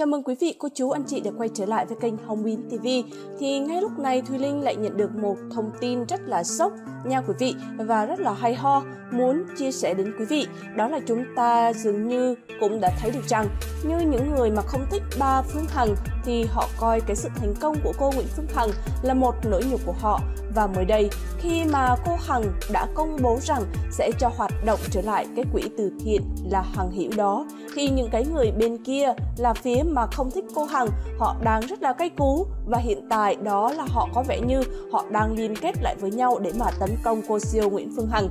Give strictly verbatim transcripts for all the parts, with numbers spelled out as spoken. Chào mừng quý vị, cô chú, anh chị đã quay trở lại với kênh Hồng Biến ti vi. Thì ngay lúc này Thùy Linh lại nhận được một thông tin rất là sốc nha quý vị và rất là hay ho muốn chia sẻ đến quý vị. Đó là chúng ta dường như cũng đã thấy được rằng như những người mà không thích bà Phương Hằng thì họ coi cái sự thành công của cô Nguyễn Phương Hằng là một nỗi nhục của họ. Và mới đây, khi mà cô Hằng đã công bố rằng sẽ cho hoạt động trở lại cái quỹ từ thiện là Hằng Hữu đó, thì những cái người bên kia là phía mà không thích cô Hằng, họ đang rất là cay cú. Và hiện tại đó là họ có vẻ như họ đang liên kết lại với nhau để mà tấn công cô siêu Nguyễn Phương Hằng.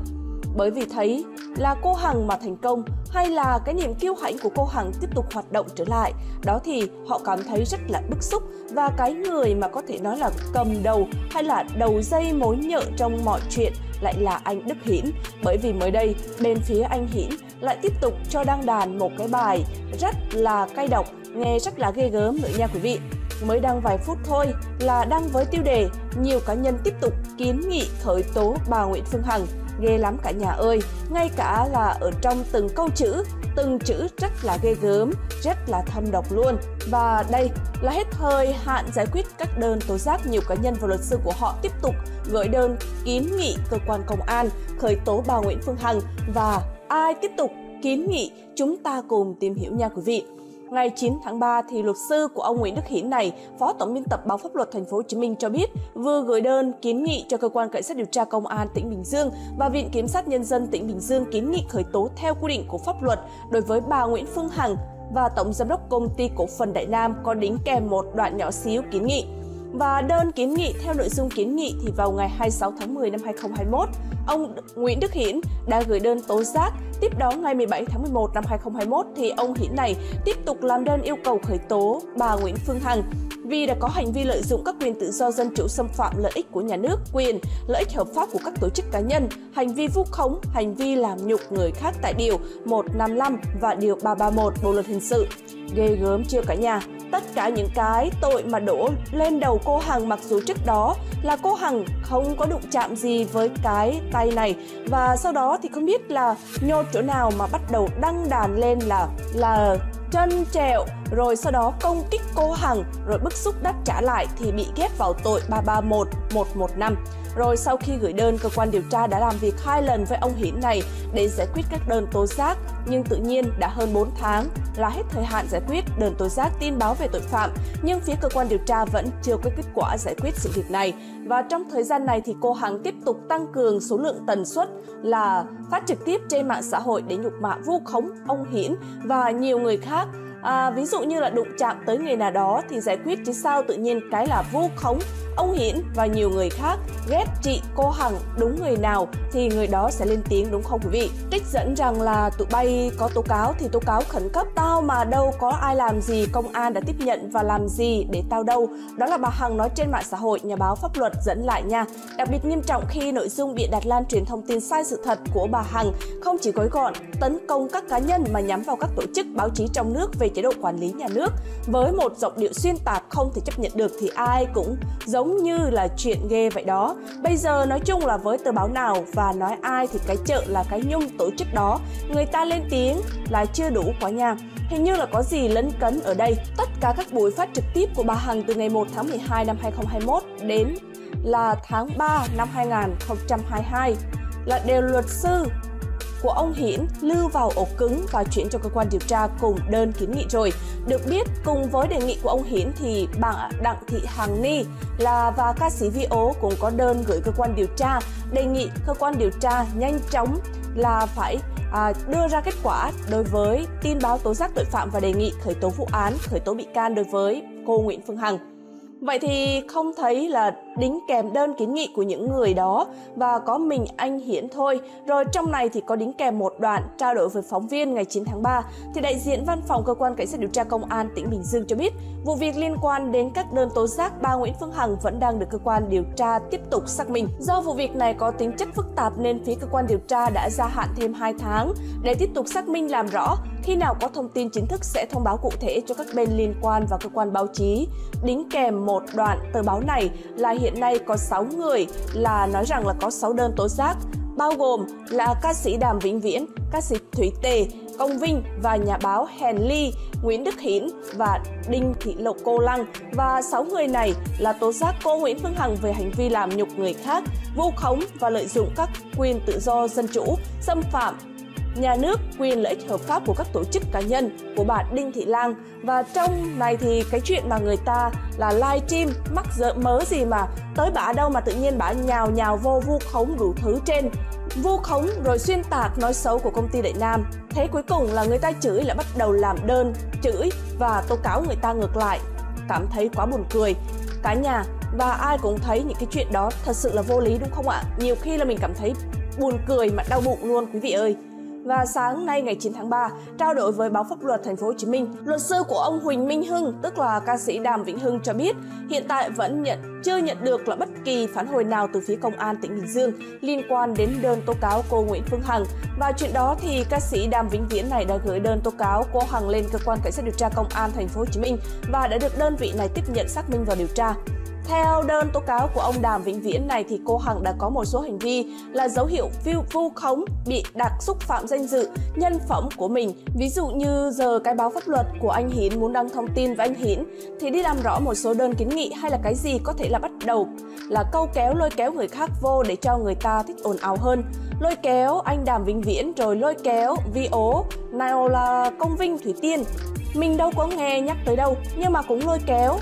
Bởi vì thấy là cô Hằng mà thành công hay là cái niềm kiêu hãnh của cô Hằng tiếp tục hoạt động trở lại đó thì họ cảm thấy rất là bức xúc. Và cái người mà có thể nói là cầm đầu hay là đầu dây mối nhợ trong mọi chuyện lại là anh Đức Hiển. Bởi vì mới đây bên phía anh Hiển lại tiếp tục cho đăng đàn một cái bài rất là cay độc, nghe rất là ghê gớm nữa nha quý vị. Mới đăng vài phút thôi là đăng với tiêu đề nhiều cá nhân tiếp tục kiến nghị khởi tố bà Nguyễn Phương Hằng. Ghê lắm cả nhà ơi, ngay cả là ở trong từng câu chữ, từng chữ rất là ghê gớm, rất là thâm độc luôn. Và đây là hết thời hạn giải quyết các đơn tố giác, nhiều cá nhân và luật sư của họ tiếp tục gửi đơn kiến nghị cơ quan công an khởi tố bà Nguyễn Phương Hằng. Và ai tiếp tục kiến nghị chúng ta cùng tìm hiểu nha quý vị. Ngày chín tháng ba thì luật sư của ông Nguyễn Đức Hiển này, Phó Tổng biên tập Báo Pháp Luật Thành phố Hồ Chí Minh cho biết vừa gửi đơn kiến nghị cho cơ quan cảnh sát điều tra công an tỉnh Bình Dương và Viện Kiểm sát nhân dân tỉnh Bình Dương kiến nghị khởi tố theo quy định của pháp luật đối với bà Nguyễn Phương Hằng và tổng giám đốc công ty cổ phần Đại Nam, có đính kèm một đoạn nhỏ xíu kiến nghị. Và đơn kiến nghị theo nội dung kiến nghị thì vào ngày hai mươi sáu tháng mười năm hai nghìn không trăm hai mươi mốt, ông Nguyễn Đức Hiển đã gửi đơn tố giác. Tiếp đó ngày mười bảy tháng mười một năm hai nghìn không trăm hai mươi mốt thì ông Hiển này tiếp tục làm đơn yêu cầu khởi tố bà Nguyễn Phương Hằng vì đã có hành vi lợi dụng các quyền tự do dân chủ, xâm phạm lợi ích của nhà nước, quyền, lợi ích hợp pháp của các tổ chức cá nhân, hành vi vu khống, hành vi làm nhục người khác tại Điều một trăm năm mươi lăm và Điều ba trăm ba mươi mốt Bộ Luật Hình sự. Ghê gớm chưa cả nhà? Tất cả những cái tội mà đổ lên đầu cô Hằng, mặc dù trước đó là cô Hằng không có đụng chạm gì với cái tay này, và sau đó thì không biết là nhột chỗ nào mà bắt đầu đăng đàn lên là là trân trẹo, rồi sau đó công kích cô Hằng, rồi bức xúc đáp trả lại thì bị ghép vào tội ba ba một, một một năm. Rồi sau khi gửi đơn, cơ quan điều tra đã làm việc hai lần với ông Hiển này để giải quyết các đơn tố giác, nhưng tự nhiên đã hơn bốn tháng là hết thời hạn giải quyết đơn tố giác tin báo về tội phạm, nhưng phía cơ quan điều tra vẫn chưa có kết quả giải quyết sự việc này. Và trong thời gian này thì cô Hằng tiếp tục tăng cường số lượng, tần suất là phát trực tiếp trên mạng xã hội để nhục mạ, vu khống ông Hiển và nhiều người khác. À, ví dụ như là đụng chạm tới người nào đó thì giải quyết, chứ sao tự nhiên cái là vu khống ông Hiển và nhiều người khác, ghét chị cô Hằng, đúng người nào thì người đó sẽ lên tiếng, đúng không quý vị? Trích dẫn rằng là tụi bay có tố cáo thì tố cáo khẩn cấp, tao mà đâu có ai làm gì, công an đã tiếp nhận và làm gì để tao đâu. Đó là bà Hằng nói trên mạng xã hội, nhà báo Pháp Luật dẫn lại nha. Đặc biệt nghiêm trọng khi nội dung bịa đặt, lan truyền thông tin sai sự thật của bà Hằng không chỉ gói gọn tấn công các cá nhân mà nhắm vào các tổ chức báo chí trong nước về chế độ quản lý nhà nước. Với một giọng điệu xuyên tạc không thể chấp nhận được thì ai cũng giống như là chuyện ghê vậy đó. Bây giờ nói chung là với tờ báo nào và nói ai thì cái chợ là cái nhung tổ chức đó, người ta lên tiếng là chưa đủ quá nha. Hình như là có gì lấn cấn ở đây. Tất cả các buổi phát trực tiếp của bà Hằng từ ngày một tháng mười hai năm hai nghìn không trăm hai mươi mốt đến là tháng ba năm hai nghìn không trăm hai mươi hai là đều luật sư của ông Hiển lưu vào ổ cứng và chuyển cho cơ quan điều tra cùng đơn kiến nghị rồi. Được biết, cùng với đề nghị của ông Hiển thì bà Đặng Thị Hằng Ni là và ca sĩ Vi Ố cũng có đơn gửi cơ quan điều tra, đề nghị cơ quan điều tra nhanh chóng là phải à, đưa ra kết quả đối với tin báo tố giác tội phạm và đề nghị khởi tố vụ án, khởi tố bị can đối với cô Nguyễn Phương Hằng. Vậy thì không thấy là đính kèm đơn kiến nghị của những người đó và có mình anh Hiển thôi. Rồi trong này thì có đính kèm một đoạn trao đổi với phóng viên ngày chín tháng ba thì đại diện văn phòng cơ quan cảnh sát điều tra công an tỉnh Bình Dương cho biết vụ việc liên quan đến các đơn tố giác bà Nguyễn Phương Hằng vẫn đang được cơ quan điều tra tiếp tục xác minh. Do vụ việc này có tính chất phức tạp nên phía cơ quan điều tra đã gia hạn thêm hai tháng để tiếp tục xác minh làm rõ. Khi nào có thông tin chính thức sẽ thông báo cụ thể cho các bên liên quan và cơ quan báo chí. Đính kèm một đoạn tờ báo này là hiện nay có sáu người là nói rằng là có sáu đơn tố giác, bao gồm là ca sĩ Đàm Vĩnh Viễn, ca sĩ Thủy Tề, Công Vinh và nhà báo Hèn Ly, Nguyễn Đức Hiển và Đinh Thị Lộc Cô Lăng. Và sáu người này là tố giác cô Nguyễn Phương Hằng về hành vi làm nhục người khác, vu khống và lợi dụng các quyền tự do dân chủ, xâm phạm nhà nước, quyền lợi ích hợp pháp của các tổ chức cá nhân của bà Đinh Thị Lan. Và trong này thì cái chuyện mà người ta là live stream mắc dỡ mớ gì mà tới bả đâu mà tự nhiên bả nhào nhào vô vu khống đủ thứ trên, vu khống rồi xuyên tạc nói xấu của công ty Đại Nam. Thế cuối cùng là người ta chửi là bắt đầu làm đơn chửi và tố cáo người ta ngược lại. Cảm thấy quá buồn cười cả nhà, và ai cũng thấy những cái chuyện đó thật sự là vô lý, đúng không ạ? Nhiều khi là mình cảm thấy buồn cười mà đau bụng luôn quý vị ơi. Và sáng nay ngày chín tháng ba, trao đổi với báo Pháp Luật Thành phố Hồ Chí Minh, luật sư của ông Huỳnh Minh Hưng, tức là ca sĩ Đàm Vĩnh Hưng cho biết, hiện tại vẫn nhận chưa nhận được là bất kỳ phản hồi nào từ phía công an tỉnh Bình Dương liên quan đến đơn tố cáo cô Nguyễn Phương Hằng. Và chuyện đó thì ca sĩ Đàm Vĩnh Viễn này đã gửi đơn tố cáo cô Hằng lên cơ quan cảnh sát điều tra công an Thành phố Hồ Chí Minh và đã được đơn vị này tiếp nhận xác minh và điều tra. Theo đơn tố cáo của ông Đàm Vĩnh Viễn này thì cô Hằng đã có một số hành vi là dấu hiệu vu khống, bị đặt xúc phạm danh dự, nhân phẩm của mình. Ví dụ như giờ cái báo Pháp Luật của anh Hiển muốn đăng thông tin với anh Hiển thì đi làm rõ một số đơn kiến nghị hay là cái gì có thể là bắt đầu là câu kéo lôi kéo người khác vô để cho người ta thích ồn ào hơn. Lôi kéo anh Đàm Vĩnh Viễn rồi lôi kéo Vi Ố, nào là Công Vinh, Thủy Tiên. Mình đâu có nghe nhắc tới đâu nhưng mà cũng lôi kéo.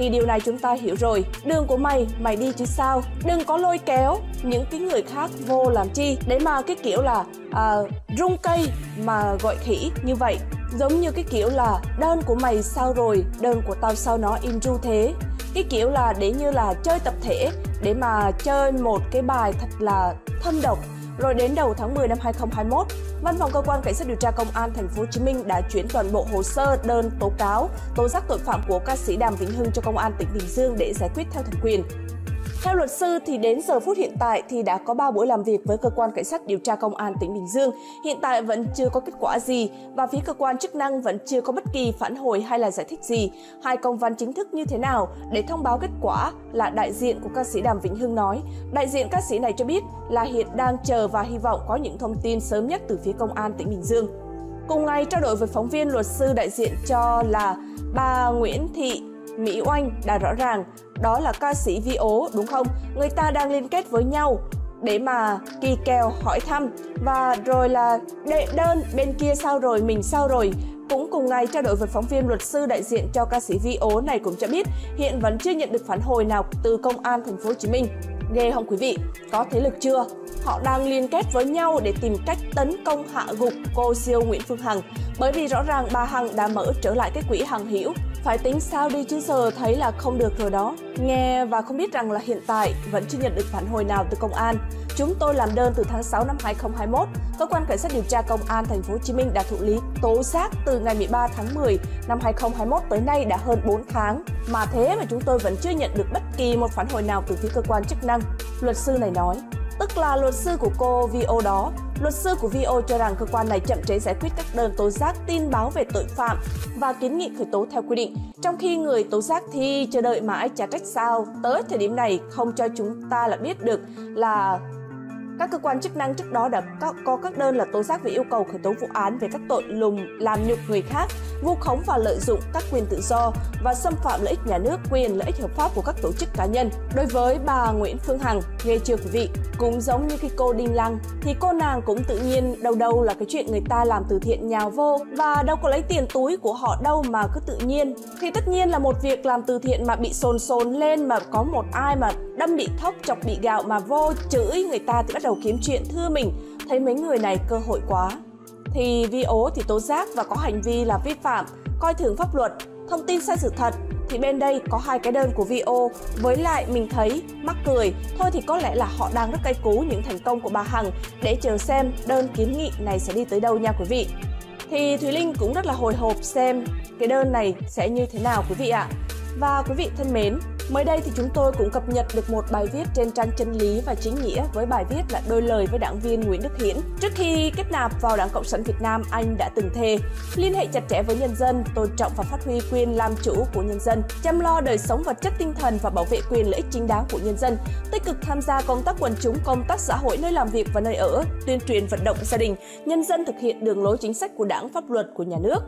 Thì điều này chúng ta hiểu rồi, đường của mày, mày đi chứ sao, đừng có lôi kéo những cái người khác vô làm chi. Đấy mà cái kiểu là à, rung cây mà gọi khỉ như vậy. Giống như cái kiểu là đơn của mày sao rồi, đơn của tao sao nó im ru thế. Cái kiểu là để như là chơi tập thể, để mà chơi một cái bài thật là thâm độc. Rồi đến đầu tháng mười năm hai nghìn không trăm hai mươi mốt, Văn phòng Cơ quan Cảnh sát Điều tra Công an Thành phố Hồ Chí Minh đã chuyển toàn bộ hồ sơ đơn tố cáo, tố giác tội phạm của ca sĩ Đàm Vĩnh Hưng cho Công an tỉnh Bình Dương để giải quyết theo thẩm quyền. Theo luật sư thì đến giờ phút hiện tại thì đã có ba buổi làm việc với Cơ quan Cảnh sát Điều tra Công an tỉnh Bình Dương, hiện tại vẫn chưa có kết quả gì và phía cơ quan chức năng vẫn chưa có bất kỳ phản hồi hay là giải thích gì hay công văn chính thức như thế nào để thông báo kết quả, là đại diện của ca sĩ Đàm Vĩnh Hưng nói. Đại diện ca sĩ này cho biết là hiện đang chờ và hy vọng có những thông tin sớm nhất từ phía Công an tỉnh Bình Dương. Cùng ngày trao đổi với phóng viên, luật sư đại diện cho là bà Nguyễn Thị Mỹ Oanh đã rõ ràng đó là ca sĩ Vi Ố, đúng không? Người ta đang liên kết với nhau để mà kỳ kèo hỏi thăm và rồi là đệ đơn bên kia sao rồi, mình sao rồi. Cũng cùng ngày trao đổi với phóng viên, luật sư đại diện cho ca sĩ Vi Ố này cũng cho biết hiện vẫn chưa nhận được phản hồi nào từ Công an Thành phố Hồ Chí Minh. Ghê không quý vị? Có thế lực chưa? Họ đang liên kết với nhau để tìm cách tấn công hạ gục cô siêu Nguyễn Phương Hằng, bởi vì rõ ràng bà Hằng đã mở trở lại cái quỹ Hằng Hữu. Phải tính sao đi chứ giờ thấy là không được rồi đó. Nghe và không biết rằng là hiện tại vẫn chưa nhận được phản hồi nào từ công an. Chúng tôi làm đơn từ tháng sáu năm hai nghìn không trăm hai mươi mốt, Cơ quan Cảnh sát Điều tra Công an Thành phố Hồ Chí Minh đã thụ lý tố giác từ ngày mười ba tháng mười năm hai nghìn không trăm hai mươi mốt tới nay đã hơn bốn tháng. Mà thế mà chúng tôi vẫn chưa nhận được bất kỳ một phản hồi nào từ phía cơ quan chức năng, luật sư này nói. Tức là luật sư của cô Vi Ố đó. Luật sư của Vi Ố cho rằng cơ quan này chậm trễ giải quyết các đơn tố giác, tin báo về tội phạm và kiến nghị khởi tố theo quy định. Trong khi người tố giác thì chờ đợi mãi chả trách sao tới thời điểm này không cho chúng ta là biết được là các cơ quan chức năng trước đó đã có các đơn là tố giác về yêu cầu khởi tố vụ án về các tội lùng làm nhục người khác, vu khống và lợi dụng các quyền tự do và xâm phạm lợi ích nhà nước, quyền lợi ích hợp pháp của các tổ chức cá nhân. Đối với bà Nguyễn Phương Hằng, nghe chưa quý vị, cũng giống như cái cô Đinh Lăng thì cô nàng cũng tự nhiên đâu đâu là cái chuyện người ta làm từ thiện nhào vô và đâu có lấy tiền túi của họ đâu mà cứ tự nhiên. Thì tất nhiên là một việc làm từ thiện mà bị sồn sồn lên mà có một ai mà đâm bị thóc, chọc bị gạo mà vô chửi người ta thì bắt đầu đầu kiếm chuyện. Thưa mình, thấy mấy người này cơ hội quá. Thì Vi Ố thì tố giác và có hành vi là vi phạm, coi thường pháp luật, thông tin sai sự thật. Thì bên đây có hai cái đơn của Vi Ố, với lại mình thấy mắc cười. Thôi thì có lẽ là họ đang rất cay cú những thành công của bà Hằng để chờ xem đơn kiến nghị này sẽ đi tới đâu nha quý vị. Thì Thùy Linh cũng rất là hồi hộp xem cái đơn này sẽ như thế nào quý vị ạ. Và quý vị thân mến, mới đây thì chúng tôi cũng cập nhật được một bài viết trên trang Chân lý và Chính nghĩa với bài viết là đôi lời với đảng viên Nguyễn Đức Hiển. Trước khi kết nạp vào Đảng Cộng sản Việt Nam, anh đã từng thề liên hệ chặt chẽ với nhân dân, tôn trọng và phát huy quyền làm chủ của nhân dân, chăm lo đời sống vật chất tinh thần và bảo vệ quyền lợi ích chính đáng của nhân dân, tích cực tham gia công tác quần chúng, công tác xã hội nơi làm việc và nơi ở, tuyên truyền vận động gia đình, nhân dân thực hiện đường lối chính sách của Đảng, pháp luật của nhà nước.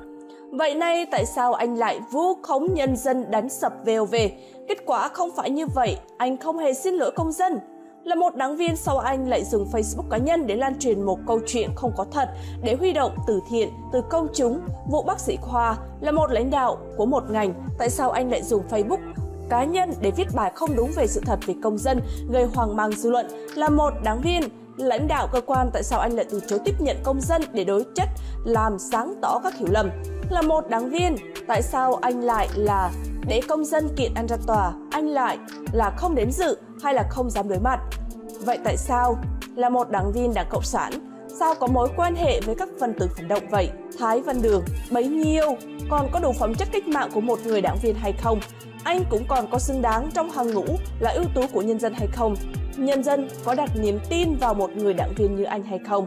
Vậy nay tại sao anh lại vu khống nhân dân đánh sập vê o vê? Kết quả không phải như vậy, anh không hề xin lỗi công dân. Là một đảng viên, sau anh lại dùng Facebook cá nhân để lan truyền một câu chuyện không có thật, để huy động từ thiện, từ công chúng. Vụ bác sĩ Khoa, là một lãnh đạo của một ngành, tại sao anh lại dùng Facebook cá nhân để viết bài không đúng về sự thật về công dân, gây hoang mang dư luận? Là một đảng viên, lãnh đạo cơ quan, tại sao anh lại từ chối tiếp nhận công dân để đối chất, làm sáng tỏ các hiểu lầm? Là một đảng viên, tại sao anh lại là để công dân kiện anh ra tòa, anh lại là không đến dự hay là không dám đối mặt? Vậy tại sao là một đảng viên Đảng Cộng sản, sao có mối quan hệ với các phần tử phản động vậy? Thái Văn Đường bấy nhiêu còn có đủ phẩm chất cách mạng của một người đảng viên hay không? Anh cũng còn có xứng đáng trong hàng ngũ là ưu tú của nhân dân hay không? Nhân dân có đặt niềm tin vào một người đảng viên như anh hay không?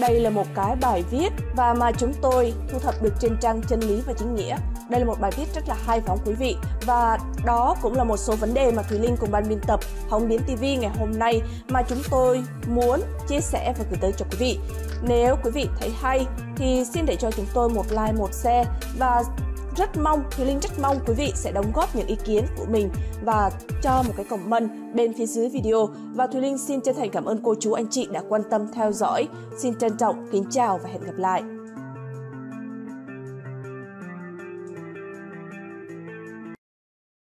Đây là một cái bài viết và mà chúng tôi thu thập được trên trang Chân lý và Chính nghĩa. Đây là một bài viết rất là hay phóng quý vị. Và đó cũng là một số vấn đề mà Thùy Linh cùng ban biên tập Hồng Biến ti vi ngày hôm nay mà chúng tôi muốn chia sẻ và gửi tới cho quý vị. Nếu quý vị thấy hay thì xin để cho chúng tôi một like, một share. Và rất mong, Thùy Linh rất mong quý vị sẽ đóng góp những ý kiến của mình và cho một cái comment bên phía dưới video. Và Thùy Linh xin chân thành cảm ơn cô chú anh chị đã quan tâm theo dõi. Xin trân trọng, kính chào và hẹn gặp lại.